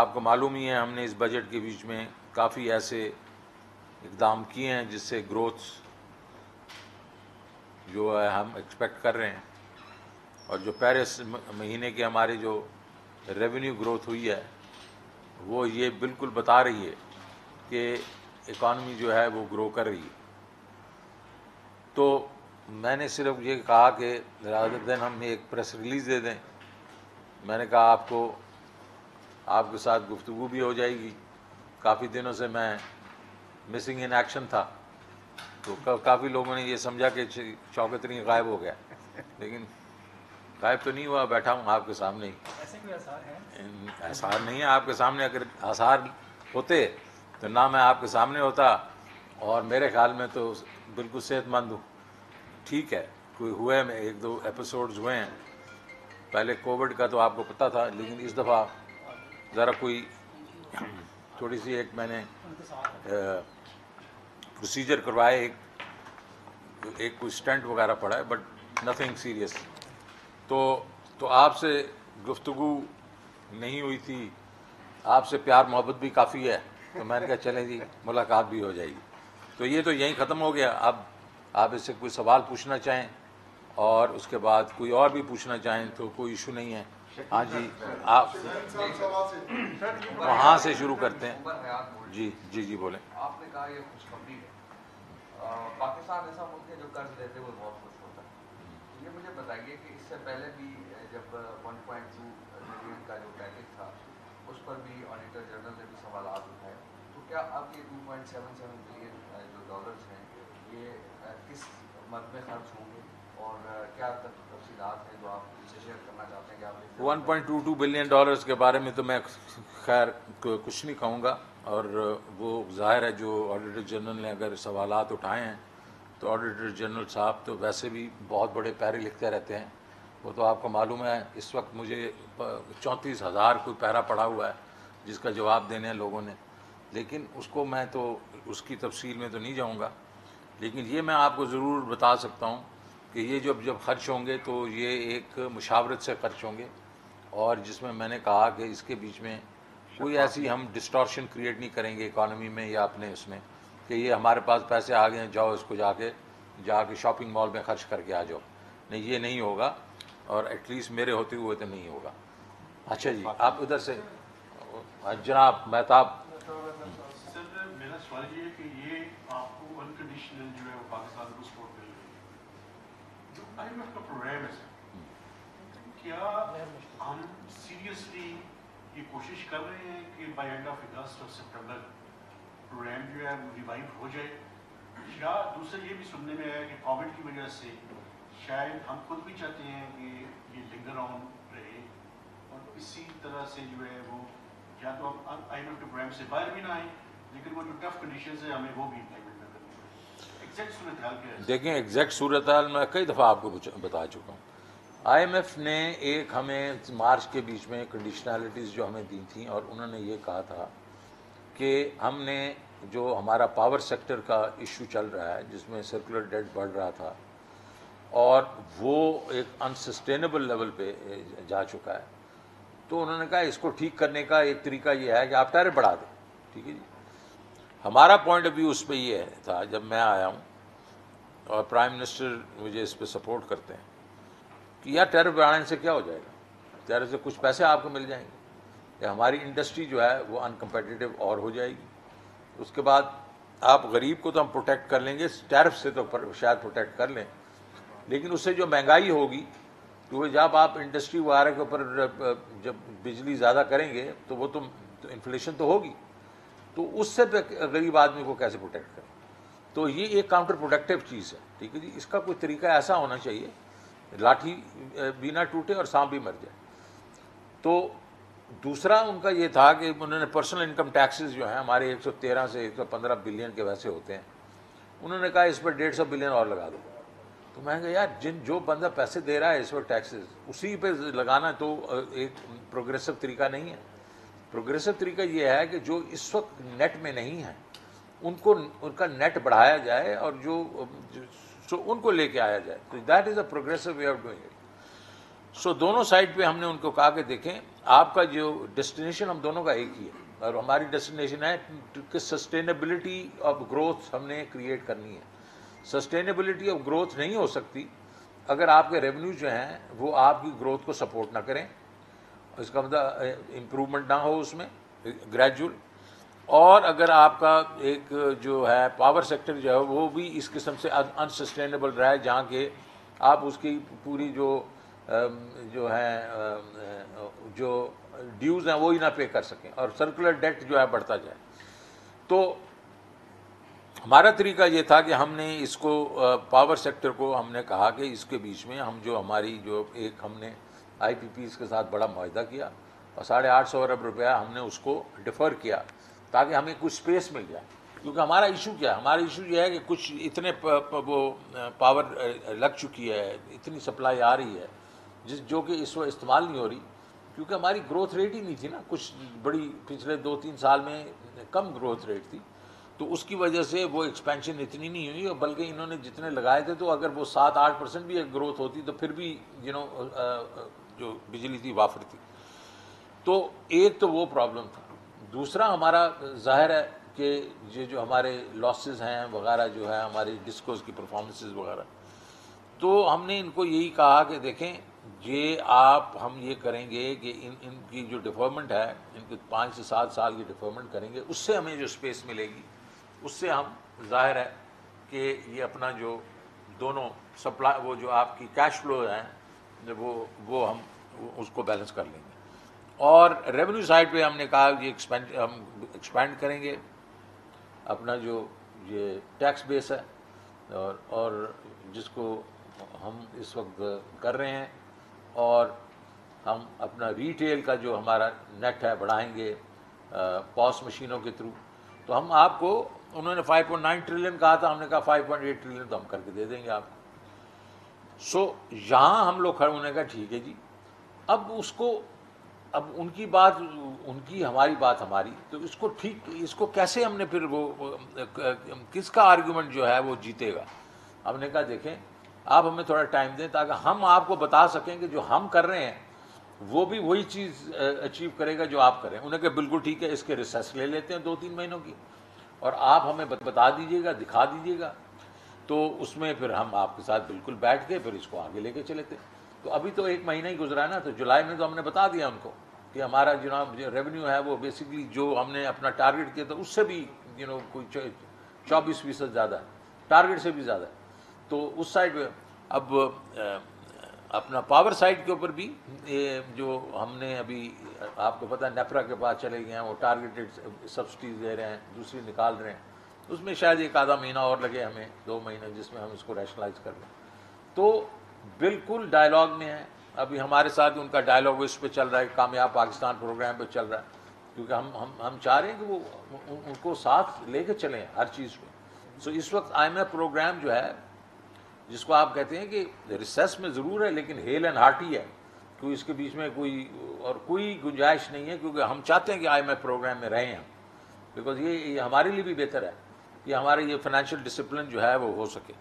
आपको मालूम ही है हमने इस बजट के बीच में काफ़ी ऐसे इक़दाम किए हैं जिससे ग्रोथ जो है हम एक्सपेक्ट कर रहे हैं, और जो पहले महीने के हमारे जो रेवेन्यू ग्रोथ हुई है वो ये बिल्कुल बता रही है कि इकॉनमी जो है वो ग्रो कर रही है। तो मैंने सिर्फ ये कहा कि रादर देन हम एक प्रेस रिलीज़ दे दें, मैंने कहा आपके साथ गुफ्तगू भी हो जाएगी। काफ़ी दिनों से मैं मिसिंग इन एक्शन था, तो काफ़ी लोगों ने ये समझा कि शौकत नहीं गायब हो गया, लेकिन गायब तो नहीं हुआ, बैठा हूँ आपके सामने ही। ऐसे कोई आसार है? आसार नहीं है आपके सामने। अगर आसार होते तो ना मैं आपके सामने होता, और मेरे ख्याल में तो बिल्कुल सेहतमंद हूँ। ठीक है, कोई हुए हैं, एक दो एपिसोड्स हुए हैं, पहले कोविड का तो आपको पता था, लेकिन इस दफ़ा ज़रा कोई थोड़ी सी एक मैंने प्रोसीजर करवाया, एक कोई स्टेंट वगैरह पड़ा है, बट नथिंग सीरियस। तो आपसे गुफ्तगू नहीं हुई थी, आपसे प्यार मोहब्बत भी काफ़ी है, तो मैंने कहा चलें जी मुलाकात भी हो जाएगी। तो ये तो यहीं ख़त्म हो गया। अब आप इससे कोई सवाल पूछना चाहें और उसके बाद कोई और भी पूछना चाहें तो कोई इशू नहीं है। हाँ जी, आप वहाँ से शुरू करते हैं। जी जी जी बोलें। आपने कहा ये खुशखबरी है, पाकिस्तान ऐसा मुल्क है जो कर्ज देते हुए बहुत खुश होता है। ये मुझे बताइए कि इससे पहले भी जब 1.2 ट्रिलियन का जो पैकेज था उस पर भी ऑडिटर जनरल ने भी सवाल उठाए, तो क्या अब ये 2.77 बिलियन जो डॉलर्स हैं ये किस मद में खर्च होंगे और क्या तफसीलात हैं जो आप इससे शेयर करना चाहते हैं? कि आप 1.22 बिलियन डॉलर्स के बारे में तो मैं खैर कुछ नहीं कहूँगा, और वो जाहिर है जो ऑडिटर जनरल ने अगर सवालात उठाए हैं तो ऑडिटर जनरल साहब तो वैसे भी बहुत बड़े पैरे लिखते रहते हैं, वो तो आपको मालूम है। इस वक्त मुझे 34,000 कोई पैरा पड़ा हुआ है जिसका जवाब देने हैं लोगों ने, लेकिन उसको मैं तो उसकी तफसील में तो नहीं जाऊँगा, लेकिन ये मैं आपको ज़रूर बता सकता हूँ कि ये जब खर्च होंगे तो ये एक मुशावरत से खर्च होंगे, और जिसमें मैंने कहा कि इसके बीच में कोई ऐसी हम डिस्टॉर्शन क्रिएट नहीं करेंगे इकॉनमी में या अपने उसमें, कि ये हमारे पास पैसे आ गए हैं जाओ इसको जाके शॉपिंग मॉल में खर्च करके आ जाओ। नहीं, ये नहीं होगा, और एटलीस्ट मेरे होते हुए तो नहीं होगा। अच्छा जी, आप उधर से जनाब महताब। मेरा सवाल ये है कि ये आपको अनकंडीशनल जो है वो पाकिस्तान को सपोर्ट मिल रही है, जो आईएमएफ का प्रोग्राम है, क्या हम सीरियसली ये कोशिश कर रहे हैं कि बाय एंड ऑफ अगस्त और सितंबर प्रोग्राम जो है वो रिवाइव हो जाए? या दूसरा ये भी सुनने में आया कि कोविड की वजह से शायद हम खुद भी चाहते हैं कि ये लिंगर ऑन रहे, और इसी तरह से जो है वो या तो हम आईएमएफ के प्रोग्राम से बाहर भी ना आए, लेकिन वो जो टफ कंडीशंस है हमें वो भी इम्प्लीमेंट करनी है। एग्जैक्ट सूरत हाल क्या है? देखें, एग्जैक्ट सूरत हाल मैं कई दफ़ा आपको बता चुका हूँ। आईएमएफ ने एक हमें मार्च के बीच में कंडीशनैलिटीज़ जो हमें दी थी, और उन्होंने ये कहा था कि हमने जो हमारा पावर सेक्टर का इशू चल रहा है जिसमें सर्कुलर डेट बढ़ रहा था और वो एक अनसस्टेनेबल लेवल पे जा चुका है, तो उन्होंने कहा इसको ठीक करने का एक तरीका ये है कि आप टैरिफ बढ़ा दें। ठीक है जी, हमारा पॉइंट ऑफ व्यू उस पर ये था जब मैं आया हूँ, और प्राइम मिनिस्टर मुझे इस पर सपोर्ट करते हैं कि यार टैरिफ बढ़ाने से क्या हो जाएगा, टैरिफ से कुछ पैसे आपको मिल जाएंगे, या हमारी इंडस्ट्री जो है वो अनकम्पटिटिव और हो जाएगी। उसके बाद आप गरीब को तो हम प्रोटेक्ट कर लेंगे, टैरिफ से तो शायद प्रोटेक्ट कर लें, लेकिन उससे जो महंगाई होगी, क्योंकि जब आप इंडस्ट्री वगैरह के ऊपर जब बिजली ज़्यादा करेंगे तो वो तो इन्फ्लेशन तो होगी, तो उससे गरीब आदमी को कैसे प्रोटेक्ट करें? तो ये एक काउंटर प्रोडक्टिव चीज़ है। ठीक है जी, इसका कोई तरीका ऐसा होना चाहिए लाठी भी ना टूटे और सांप भी मर जाए। तो दूसरा उनका ये था कि उन्होंने पर्सनल इनकम टैक्सेस जो हैं हमारे 113 से 115 बिलियन के वैसे होते हैं, उन्होंने कहा इस पर 150 बिलियन और लगा दो। तो मैं कहा यार जो बंदा पैसे दे रहा है इस पर टैक्सेस उसी पर लगाना तो एक प्रोग्रेसिव तरीका नहीं है। प्रोग्रेसिव तरीका ये है कि जो इस वक्त नेट में नहीं है उनको उनका नेट बढ़ाया जाए और जो उनको लेके आया जाए, तो that is a progressive way of doing it. So दोनों साइड पे हमने उनको कहा कि देखें आपका जो डेस्टिनेशन हम दोनों का एक ही है और हमारी डेस्टिनेशन है कि सस्टेनेबिलिटी ऑफ ग्रोथ हमने क्रिएट करनी है। सस्टेनेबिलिटी ऑफ ग्रोथ नहीं हो सकती अगर आपके रेवेन्यू जो हैं वो आपकी ग्रोथ को सपोर्ट ना करें, इसका मतलब इम्प्रूवमेंट ना हो उसमें ग्रेजुअल, और अगर आपका एक जो है पावर सेक्टर जो है वो भी इस किस्म से अनसस्टेनेबल रहा है जहाँ के आप उसकी पूरी जो है जो ड्यूज़ हैं वो ही ना पे कर सकें और सर्कुलर डेट जो है बढ़ता जाए। तो हमारा तरीका ये था कि हमने इसको पावर सेक्टर को हमने कहा कि इसके बीच में हम जो हमारी जो एक हमने IPPs के साथ बड़ा मुआहदा किया और 850 अरब रुपया हमने उसको डिफ़र किया ताकि हमें कुछ स्पेस मिल जाए, क्योंकि हमारा इशू क्या है, हमारा इशू यह है कि कुछ इतने वो पावर लग चुकी है, इतनी सप्लाई आ रही है जो कि इस वक्त इस्तेमाल नहीं हो रही क्योंकि हमारी ग्रोथ रेट ही नहीं थी ना, कुछ बड़ी पिछले 2-3 साल में कम ग्रोथ रेट थी तो उसकी वजह से वो एक्सपेंशन इतनी नहीं हुई और बल्कि इन्होंने जितने लगाए थे तो अगर वो 7-8% भी ग्रोथ होती तो फिर भी जो बिजली थी वाफर थी। तो एक तो वो प्रॉब्लम था। दूसरा हमारा जाहिर है कि ये जो हमारे लॉसेस हैं वगैरह जो है हमारी डिस्कोस की परफॉर्मेंसेस वगैरह, तो हमने इनको यही कहा कि देखें ये आप हम ये करेंगे कि इनकी जो डिफर्मेंट है इनके 5 से 7 साल की डिफर्मेंट करेंगे, उससे हमें जो स्पेस मिलेगी उससे हम जाहिर है कि ये अपना जो दोनों सप्लाई वो जो आपकी कैश फ्लो हैं वो हम उसको बैलेंस कर लेंगे। और रेवेन्यू साइड पे हमने कहा ये हम एक्सपेंड करेंगे अपना जो ये टैक्स बेस है और जिसको हम इस वक्त कर रहे हैं, और हम अपना रिटेल का जो हमारा नेट है बढ़ाएंगे पॉस मशीनों के थ्रू। तो हम आपको उन्होंने 5.9 ट्रिलियन कहा था, हमने कहा 5.8 ट्रिलियन तो हम करके दे देंगे आपको। सो यहाँ हम लोग खड़े होने का ठीक है जी। अब उनकी बात उनकी हमारी बात हमारी, तो इसको ठीक इसको कैसे हमने फिर वो किसका आर्गूमेंट जो है वो जीतेगा। हमने कहा देखें आप हमें थोड़ा टाइम दें ताकि हम आपको बता सकें कि जो हम कर रहे हैं वो भी वही चीज़ अचीव करेगा जो आप करें। उन्हें कहा बिल्कुल ठीक है, इसके रिसर्च ले लेते हैं 2-3 महीनों की और आप हमें बता दीजिएगा दिखा दीजिएगा, तो उसमें फिर हम आपके साथ बिल्कुल बैठ के फिर इसको आगे लेके चले थे। तो अभी तो 1 महीना ही गुजरा ना, तो जुलाई में तो हमने बता दिया उनको कि हमारा जो रेवेन्यू है वो बेसिकली जो हमने अपना टारगेट किया था उससे भी कोई 24% ज़्यादा है, टारगेट से भी ज़्यादा है। तो उस साइड पे अब अपना पावर साइड के ऊपर भी जो हमने अभी आपको पता है नेपरा के पास चले गए हैं, वो टारगेटेड सब्सिडीज दे रहे हैं दूसरी निकाल रहे हैं, उसमें शायद 1 आधा महीना और लगे हमें 2 महीने जिसमें हम इसको रैशनलाइज कर लें। तो बिल्कुल डायलॉग में है अभी हमारे साथ, उनका डायलॉग इस पे चल रहा है, कामयाब पाकिस्तान प्रोग्राम पे चल रहा है क्योंकि हम चाह रहे हैं कि वो उनको साथ लेके चलें हर चीज़ पे। सो इस वक्त IMF प्रोग्राम जो है जिसको आप कहते हैं कि रिसेस में ज़रूर है लेकिन हेल एंड हार्टी है, तो इसके बीच में कोई गुंजाइश नहीं है क्योंकि हम चाहते हैं कि IMF प्रोग्राम में रहें हम, बिकॉज ये हमारे लिए भी बेहतर है कि हमारा ये फाइनेंशियल डिसिप्लिन जो है वो हो सके।